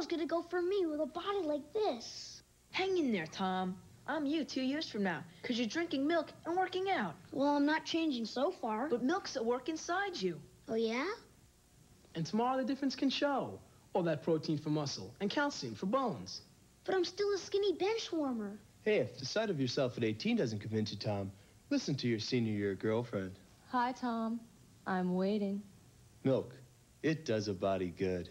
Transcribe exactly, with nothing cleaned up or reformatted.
was gonna go for me with a body like this. Hang in there, Tom. I'm you two years from now, because you're drinking milk and working out. Well, I'm not changing so far. But milk's at work inside you. Oh, yeah? And tomorrow the difference can show. All that protein for muscle and calcium for bones. But I'm still a skinny bench warmer. Hey, if the sight of yourself at eighteen doesn't convince you, Tom, listen to your senior year girlfriend. Hi, Tom. I'm waiting. Milk. It does a body good.